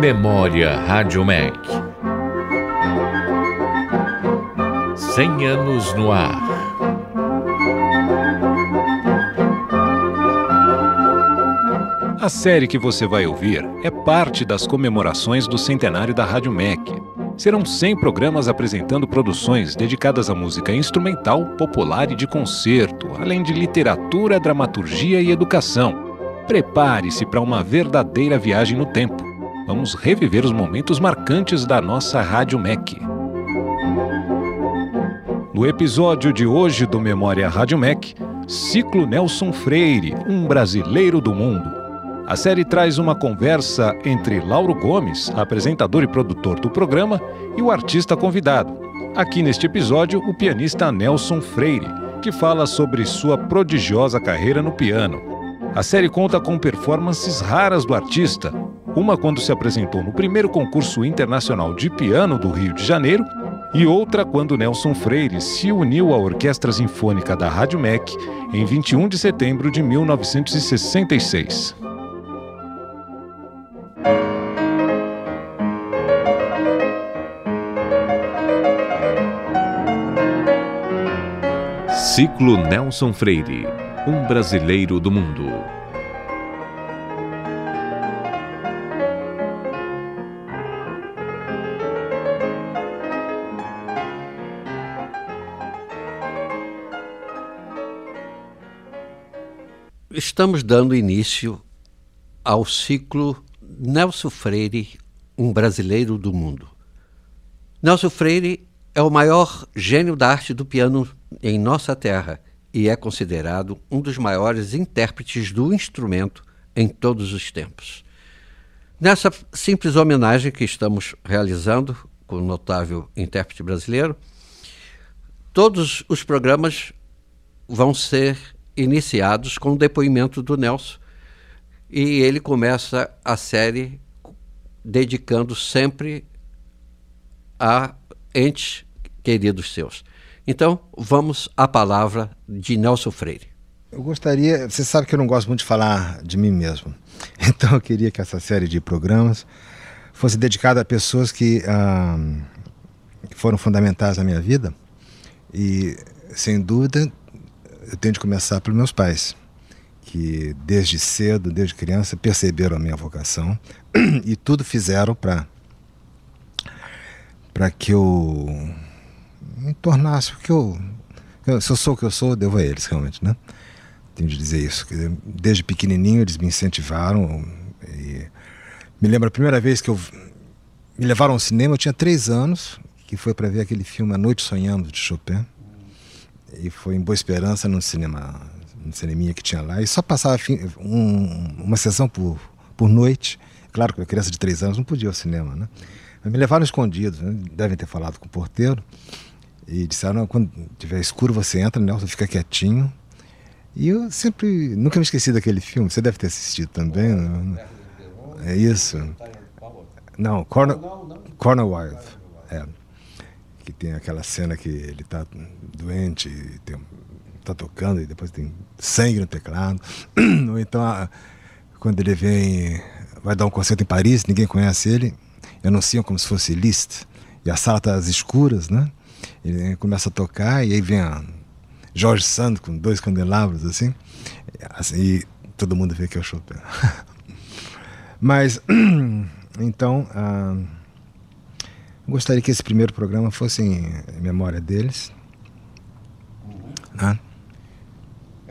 Memória Rádio MEC. 100 anos no ar. A série que você vai ouvir é parte das comemorações do centenário da Rádio MEC. Serão 100 programas apresentando produções dedicadas à música instrumental, popular e de concerto, além de literatura, dramaturgia e educação. Prepare-se para uma verdadeira viagem no tempo. Vamos reviver os momentos marcantes da nossa Rádio MEC. No episódio de hoje do Memória Rádio MEC, Ciclo Nelson Freire, um brasileiro do mundo. A série traz uma conversa entre Lauro Gomes, apresentador e produtor do programa, e o artista convidado. Aqui neste episódio, o pianista Nelson Freire, que fala sobre sua prodigiosa carreira no piano. A série conta com performances raras do artista, uma quando se apresentou no primeiro concurso internacional de piano do Rio de Janeiro e outra quando Nelson Freire se uniu à Orquestra Sinfônica da Rádio MEC em 21 de setembro de 1966. Ciclo Nelson Freire, um brasileiro do mundo. Estamos dando início ao ciclo Nelson Freire, um brasileiro do mundo. Nelson Freire é o maior gênio da arte do piano em nossa terra e é considerado um dos maiores intérpretes do instrumento em todos os tempos. Nessa simples homenagem que estamos realizando com o notável intérprete brasileiro, todos os programas vão ser iniciados com o depoimento do Nelson, e ele começa a série dedicando sempre a entes queridos seus. Então, vamos à palavra de Nelson Freire. Eu gostaria... Você sabe que eu não gosto muito de falar de mim mesmo. Então, eu queria que essa série de programas fosse dedicada a pessoas que foram fundamentais na minha vida. E, sem dúvida, eu tenho de começar pelos meus pais, que desde cedo, desde criança, perceberam a minha vocação e tudo fizeram para que eu me tornasse, porque se eu sou o que eu sou, eu devo a eles, realmente, né? Tenho de dizer isso. Desde pequenininho eles me incentivaram. E me lembro a primeira vez que me levaram ao cinema, eu tinha 3 anos, que foi para ver aquele filme A Noite Sonhamos, de Chopin. E foi em Boa Esperança, num cineminha que tinha lá. E só passava uma sessão por noite. Claro que uma criança de 3 anos não podia ir ao cinema, né? Mas me levaram escondidos, né? Devem ter falado com o porteiro. E disseram, quando tiver escuro você entra, Nelson, fica quietinho. E eu sempre, nunca me esqueci daquele filme. Você deve ter assistido também, né? É isso. Não, Corner Wild. É. Que tem aquela cena que ele está doente, está tocando e depois tem sangue no teclado. Ou então, quando ele vai dar um concerto em Paris, ninguém conhece ele. Anunciam como se fosse Liszt. E a sala está às escuras, né? Ele começa a tocar e aí vem a Jorge Sand com 2 candelabros, assim, e todo mundo vê que é o Chopin. Mas, então, eu gostaria que esse primeiro programa fosse em memória deles. Uhum.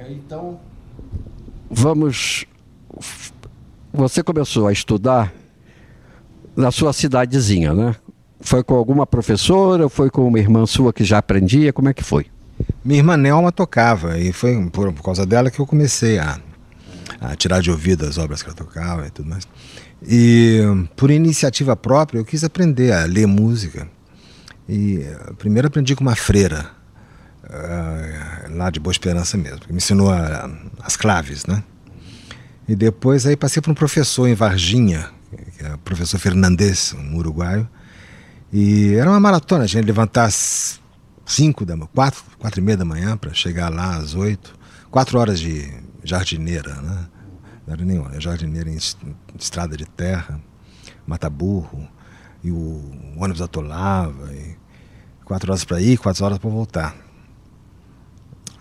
Então, vamos... Você começou a estudar na sua cidadezinha, né? Foi com alguma professora, foi com uma irmã sua que já aprendia? Como é que foi? Minha irmã Nelma tocava e foi por causa dela que eu comecei a tirar de ouvido as obras que ela tocava e tudo mais. E por iniciativa própria eu quis aprender a ler música. E primeiro aprendi com uma freira, lá de Boa Esperança mesmo, que me ensinou as claves, né? E depois aí passei por um professor em Varginha, que é o professor Fernandes, um uruguaio. E era uma maratona, a gente levantar às 4h30 da manhã para chegar lá às 8h. 4 horas de jardineira, né? Não era nem hora, jardineira em estrada de terra. mata-burro, e o ônibus atolava, e 4 horas para ir, 4 horas para voltar.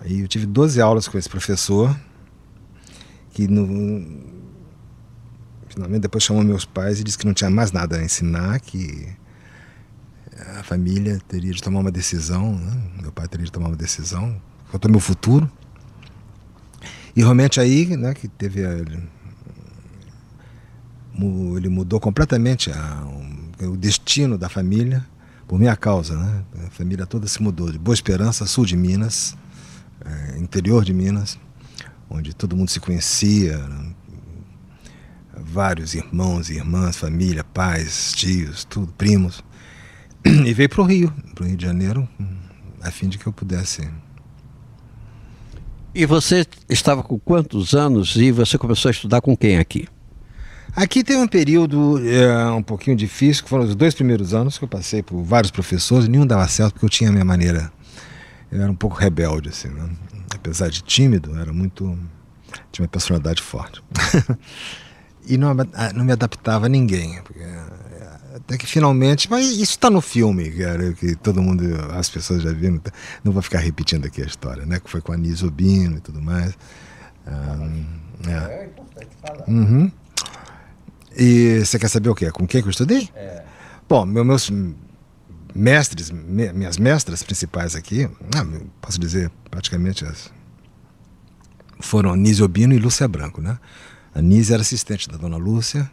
Aí eu tive 12 aulas com esse professor, que finalmente depois chamou meus pais e disse que não tinha mais nada a ensinar, que a família teria de tomar uma decisão, né? Meu pai teria de tomar uma decisão quanto ao meu futuro. E realmente aí, né, que teve ele mudou completamente o destino da família por minha causa, né? A família toda se mudou de Boa Esperança, sul de Minas, interior de Minas, onde todo mundo se conhecia, né? Vários irmãos e irmãs, família, pais, tios, tudo, primos, e veio para o Rio de Janeiro, a fim de que eu pudesse. E você estava com quantos anos e você começou a estudar com quem aqui? Aqui teve um período um pouquinho difícil, que foram os 2 primeiros anos que eu passei por vários professores, nenhum dava certo porque eu tinha a minha maneira, eu era um pouco rebelde, assim, né? Apesar de tímido, era muito, tinha uma personalidade forte. E não me adaptava a ninguém, porque, até que finalmente, mas isso está no filme, cara, que todo mundo, as pessoas já viram, não vou ficar repetindo aqui a história, né, que foi com a Nise Obino e tudo mais. É importante falar. Uhum. E você quer saber o quê? Com quem que eu estudei? É. Bom, meus mestres, minhas mestras principais aqui, posso dizer praticamente foram Nise Obino e Lúcia Branco, né? A Nise era assistente da dona Lúcia,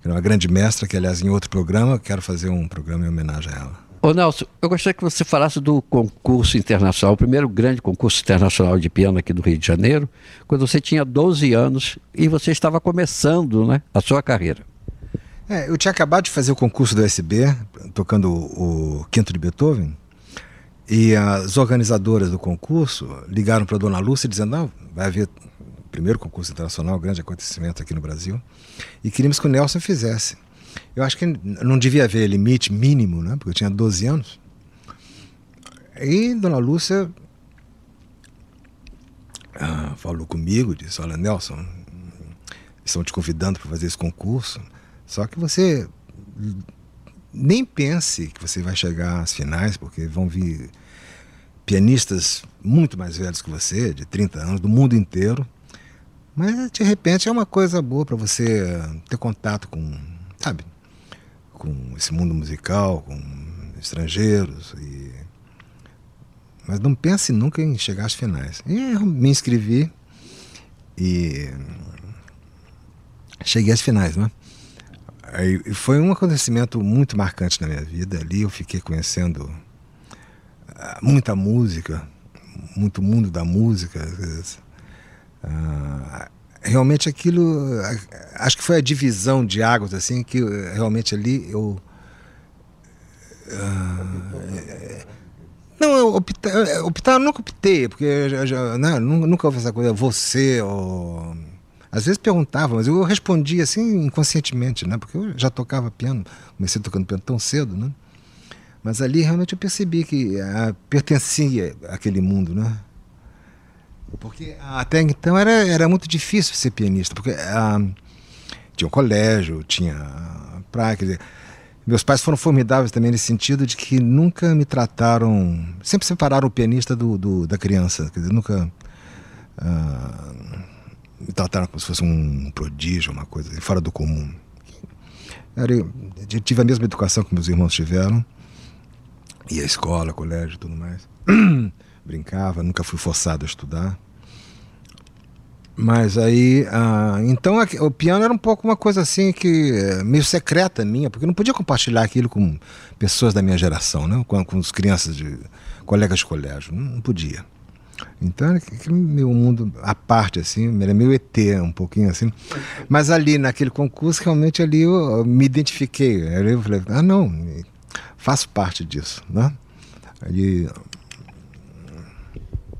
que era uma grande mestra, que aliás em outro programa, quero fazer um programa em homenagem a ela. Ô Nelson, eu gostaria que você falasse do concurso internacional, o primeiro grande concurso internacional de piano aqui do Rio de Janeiro, quando você tinha 12 anos e você estava começando, né, a sua carreira. É, eu tinha acabado de fazer o concurso do SB, tocando o Quinto de Beethoven, e as organizadoras do concurso ligaram para a dona Lúcia dizendo, não, vai haver primeiro concurso internacional, grande acontecimento aqui no Brasil, e queríamos que o Nelson fizesse. Eu acho que não devia haver limite mínimo, né, porque eu tinha 12 anos. E dona Lúcia falou comigo, disse, olha Nelson, estão te convidando para fazer esse concurso, só que você nem pense que você vai chegar às finais, porque vão vir pianistas muito mais velhos que você, de 30 anos, do mundo inteiro. Mas, de repente, é uma coisa boa para você ter contato com, sabe, com esse mundo musical, com estrangeiros. E... Mas não pense nunca em chegar às finais. E eu me inscrevi e cheguei às finais, né? E foi um acontecimento muito marcante na minha vida. Ali eu fiquei conhecendo muita música, muito mundo da música. Realmente aquilo, acho que foi a divisão de águas, assim, que realmente ali eu não, eu nunca optei, porque nunca houve essa coisa, você, ou... Às vezes perguntavam, mas eu respondia assim inconscientemente, né, porque eu já tocava piano, comecei tocando piano tão cedo, né, mas ali realmente eu percebi que pertencia àquele mundo, né. Porque até então era muito difícil ser pianista, porque tinha um colégio, tinha praia, quer dizer, meus pais foram formidáveis também nesse sentido de que nunca me trataram, sempre separaram o pianista da criança, quer dizer, nunca me trataram como se fosse um prodígio, uma coisa assim, fora do comum. Eu tive a mesma educação que meus irmãos tiveram, ia à escola, colégio e tudo mais. Brincava, nunca fui forçado a estudar. Mas aí, então o piano era um pouco uma coisa assim que meio secreta minha, porque eu não podia compartilhar aquilo com pessoas da minha geração, né? Com as crianças, colegas de colégio, não podia. Então era meu mundo à parte, assim, era meio ET, um pouquinho assim. Mas ali naquele concurso, realmente ali eu me identifiquei. Aí eu falei, não, faço parte disso, né? Aí...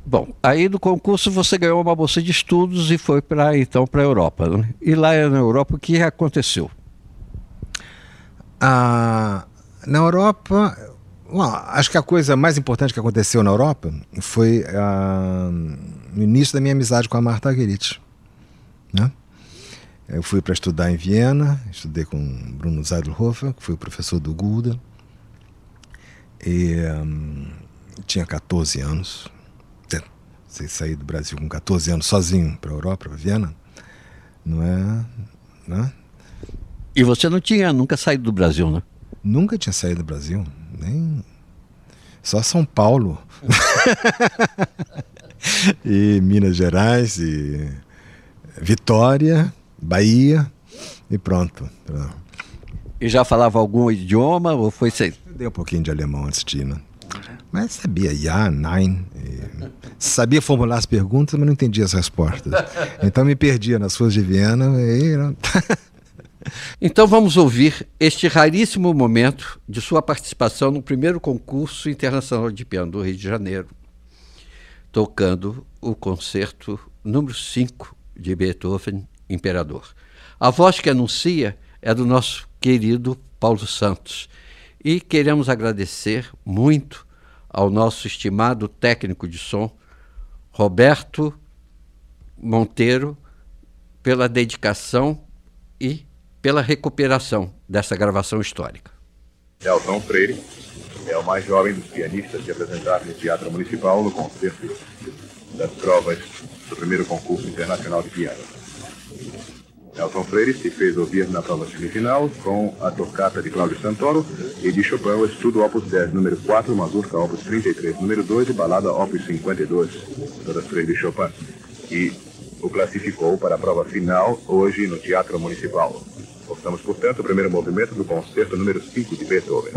Bom, aí do concurso você ganhou uma bolsa de estudos e foi para a Europa, né? E lá na Europa o que aconteceu? Na Europa, acho que a coisa mais importante que aconteceu na Europa foi o início da minha amizade com a Marta Aguerich, né? Eu fui para estudar em Viena, estudei com Bruno Zeidlhofer, que foi o professor do Guda, e tinha 14 anos, saí do Brasil com 14 anos sozinho para a Europa, para Viena, não é? Né? E você não tinha nunca saído do Brasil, né? Nunca tinha saído do Brasil, nem... Só São Paulo e Minas Gerais e Vitória, Bahia e pronto. E já falava algum idioma ou foi sem? Dei um pouquinho de alemão antes de ir, né? Mas sabia ja, nein, sabia formular as perguntas, mas não entendia as respostas. Então me perdia nas ruas de Viena e... Então vamos ouvir este raríssimo momento de sua participação no primeiro concurso internacional de piano do Rio de Janeiro, tocando o concerto número 5 de Beethoven, Imperador. A voz que anuncia é do nosso querido Paulo Santos e queremos agradecer muito ao nosso estimado técnico de som, Roberto Monteiro, pela dedicação e pela recuperação dessa gravação histórica. Nelson Freire é o mais jovem dos pianistas que apresentaram no Teatro Municipal no concerto das provas do primeiro concurso internacional de piano. Nelson Freire se fez ouvir na prova semifinal com a tocata de Cláudio Santoro e de Chopin, o Estudo Opus 10, número 4, Mazurca, Opus 33, número 2 e Balada, Opus 52, todas três de Chopin, e o classificou para a prova final hoje no Teatro Municipal. Estamos, portanto, o primeiro movimento do concerto número 5 de Beethoven.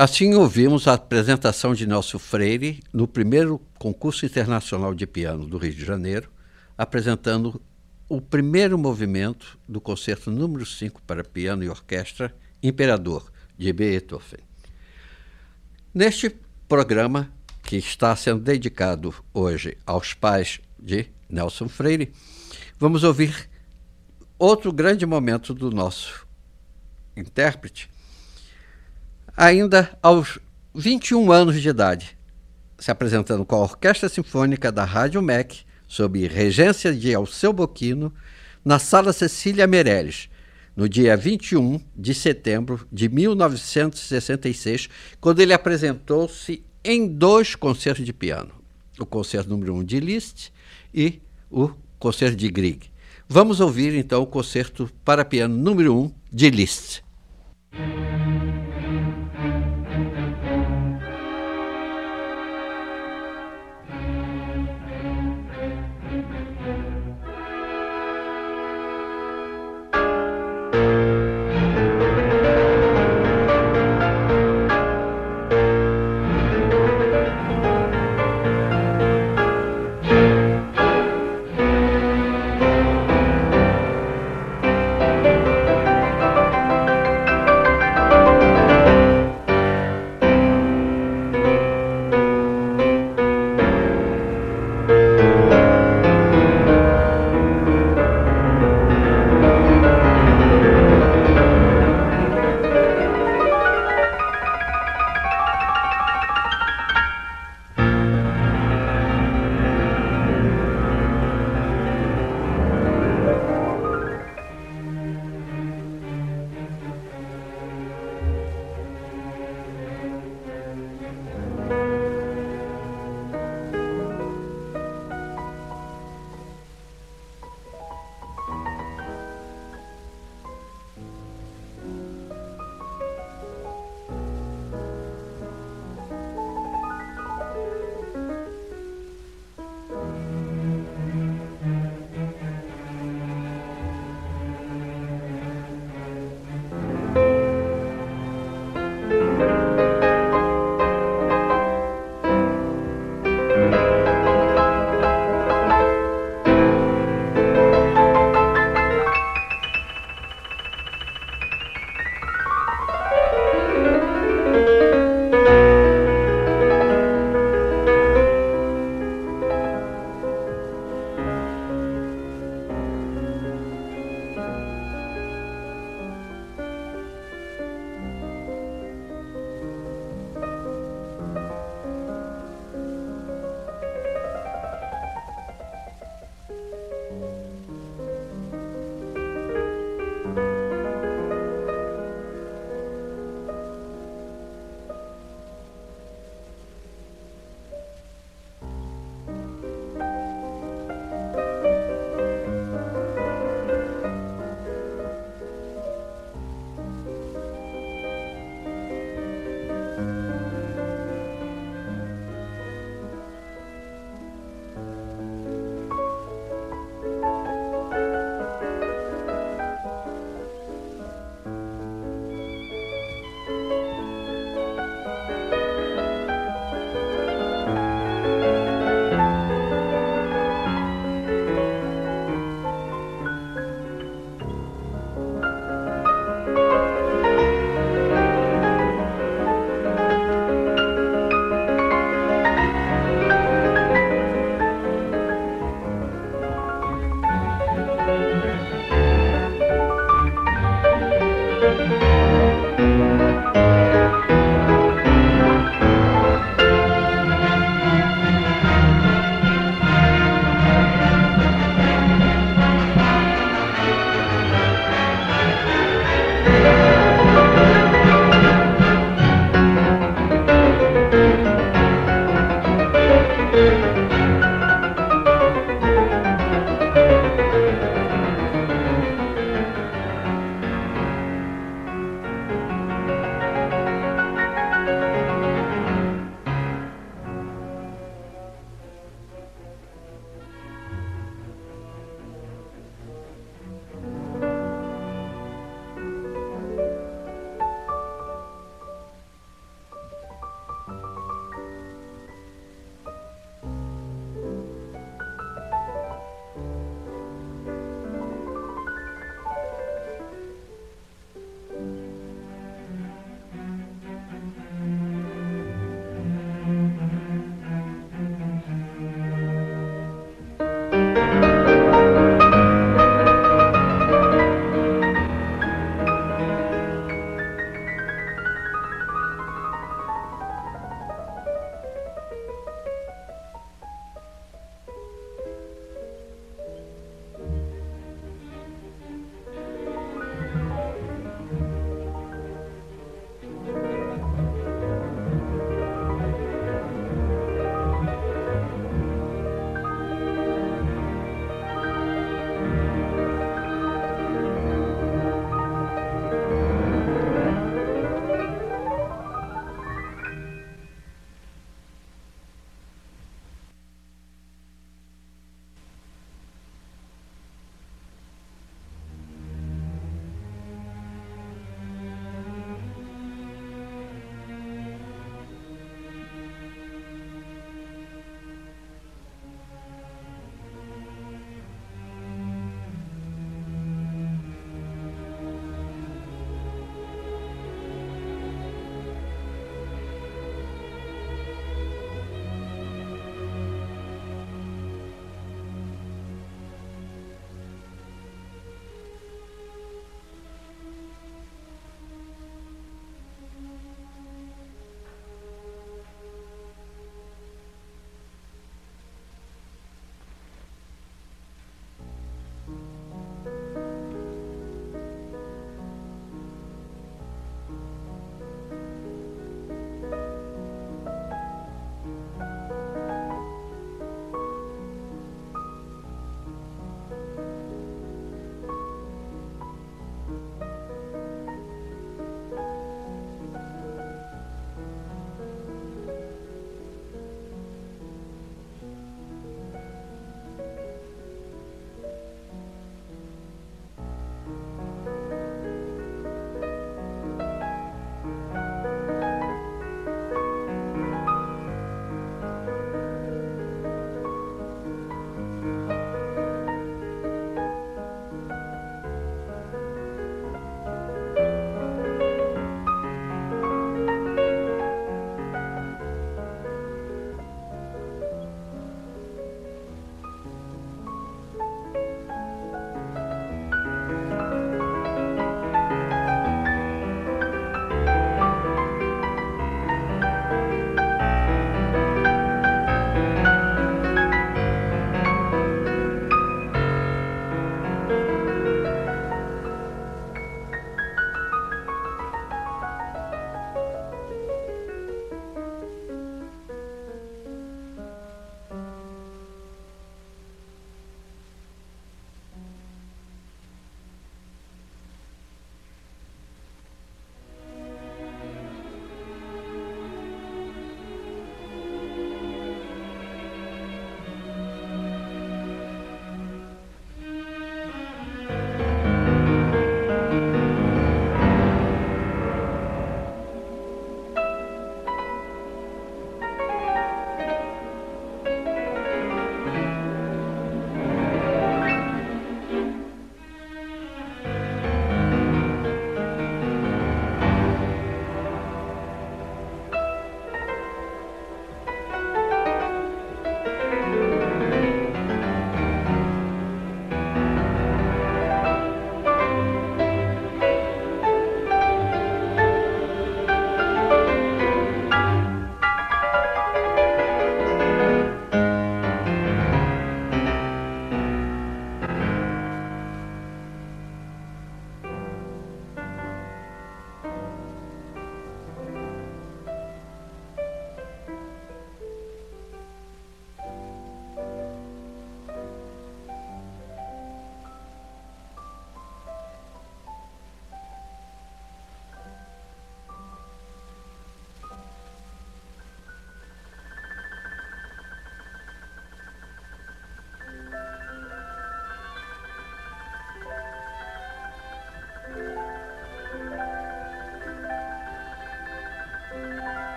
Assim ouvimos a apresentação de Nelson Freire no primeiro concurso internacional de piano do Rio de Janeiro, apresentando o primeiro movimento do concerto número 5 para piano e orquestra, Imperador, de Beethoven. Neste programa, que está sendo dedicado hoje aos pais de Nelson Freire, vamos ouvir outro grande momento do nosso intérprete, ainda aos 21 anos de idade, se apresentando com a Orquestra Sinfônica da Rádio MEC, sob regência de Alceu Boquino, na Sala Cecília Meirelles, no dia 21 de setembro de 1966, quando ele apresentou-se em dois concertos de piano, o concerto número 1 de Liszt e o concerto de Grieg. Vamos ouvir, então, o concerto para piano número 1 de Liszt.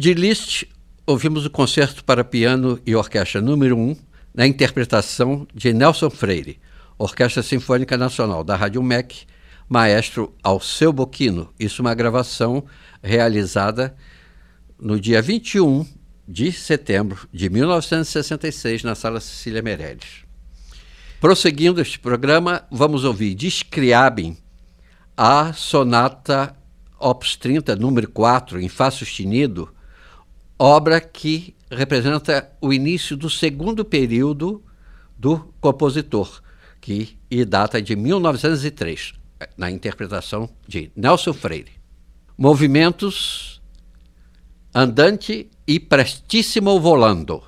De Liszt, ouvimos o Concerto para Piano e Orquestra número 1, na interpretação de Nelson Freire, Orquestra Sinfônica Nacional da Rádio MEC, maestro Alceu Boquino. Isso é uma gravação realizada no dia 21 de setembro de 1966, na Sala Cecília Meirelles. Prosseguindo este programa, vamos ouvir de Scriabin a Sonata Opus 30, número 4, em Fá sustenido, obra que representa o início do segundo período do compositor, que data de 1903, na interpretação de Nelson Freire. Movimentos andante e prestissimo volando.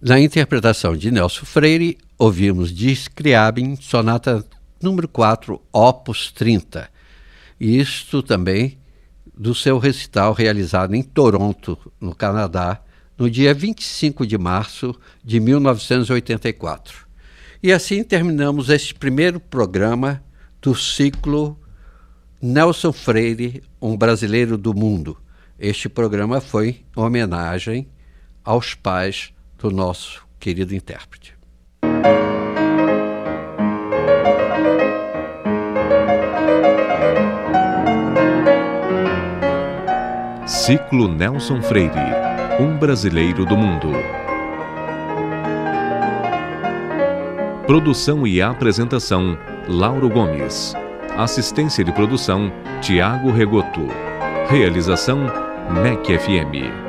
Na interpretação de Nelson Freire, ouvimos de Scriabin, sonata número 4, opus 30. Isto também do seu recital realizado em Toronto, no Canadá, no dia 25 de março de 1984. E assim terminamos este primeiro programa do ciclo Nelson Freire, um brasileiro do mundo. Este programa foi em homenagem aos pais do nosso querido intérprete. Ciclo Nelson Freire, um brasileiro do mundo. Produção e apresentação, Lauro Gomes. Assistência de produção, Tiago Regoto. Realização, MEC FM.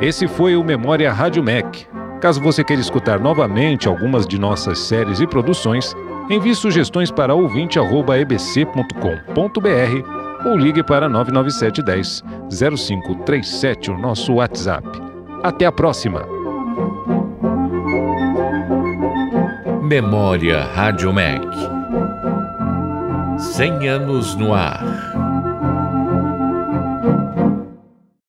Esse foi o Memória Rádio MEC. Caso você queira escutar novamente algumas de nossas séries e produções, envie sugestões para ouvinte@ebc.com.br ou ligue para 99710 0537, o nosso WhatsApp. Até a próxima! Memória Rádio MEC. 100 anos no ar.